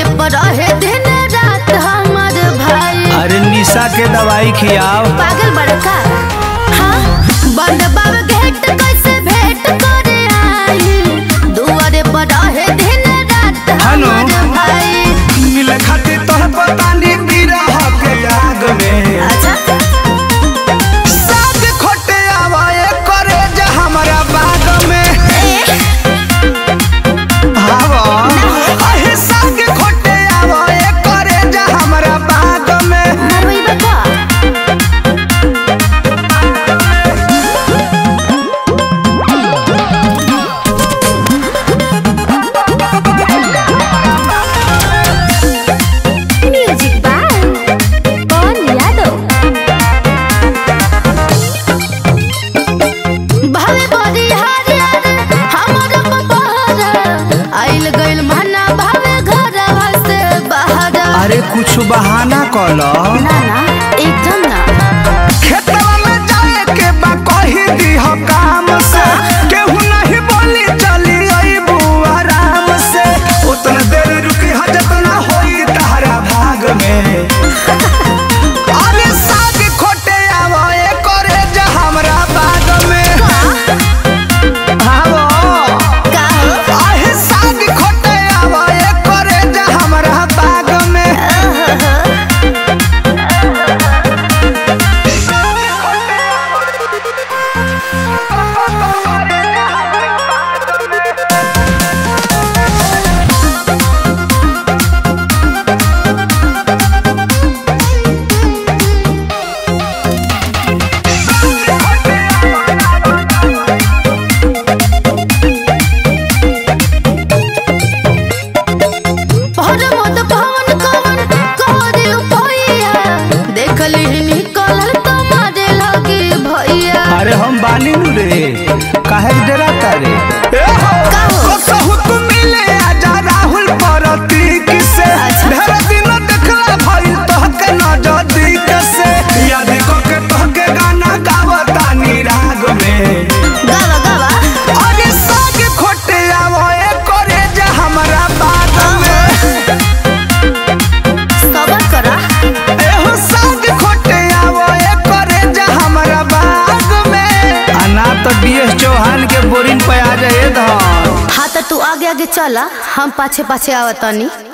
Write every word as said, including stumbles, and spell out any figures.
नशे पर रहे दिन रात हमार भाई। अरे निशा के दवाई खियाओ। पागल बड़का हाँ बंद बाब घेट कैसे भेंट करे आई। दुआरे पर रहे दिन रात हमार भाई। मिल खाते तोह पता नहीं बिरह के आग में। अच्छा सब खोटे आवाए करे जा हमारा बाग में। अरे कुछ बहाना कलो ना ना एकदम ना। खेतवा में जाए के बा कही दीह काम से। केहू नहीं बोली चली अइबू आराम से। उतना देर रुकी ह जतना होई तहरा भाग में। अरे साग खोटे आवे करे जा हमरा बाग में। हां काहे डरा तारे को सहु तू मिले आजा राहुल परती किसे। ढेर दिन देखला भइल तोह के नजर दिख से। याद क के तोह के गाना गावता निराग में। गावा गावा अरे साग खोटे आवे करे जा हमरा बाग में। सबर करा ए हो साग खोटे आवे करे जा हमरा बाग में। आना तो डीएस चौहान के बोरिंग पे आ जाए। हाँ तो तू आगे आगे चला हम पाछे पाछे आवतानी।